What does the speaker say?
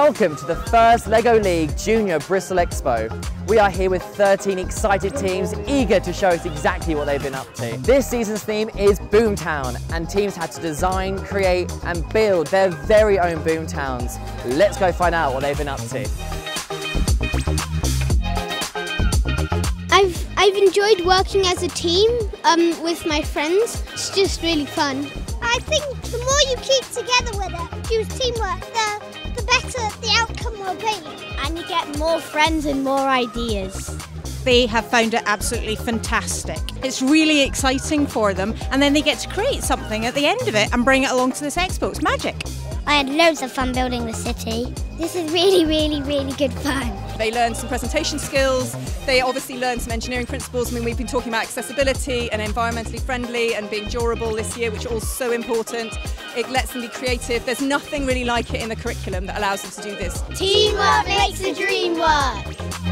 Welcome to the first Lego League Junior Bristol Expo. We are here with 13 excited teams eager to show us exactly what they've been up to. This season's theme is Boomtown, and teams had to design, create and build their very own Boomtowns. Let's go find out what they've been up to. I've enjoyed working as a team with my friends. It's just really fun. I think the more you keep together with it, use teamwork, the better the outcome will be. And you get more friends and more ideas. They have found it absolutely fantastic. It's really exciting for them, and then they get to create something at the end of it and bring it along to this expo. It's magic. I had loads of fun building the city. This is really, really, really good fun. They learned some presentation skills. They obviously learned some engineering principles. I mean, we've been talking about accessibility and environmentally friendly and being durable this year, which are all so important. It lets them be creative. There's nothing really like it in the curriculum that allows them to do this. Teamwork makes the dream work.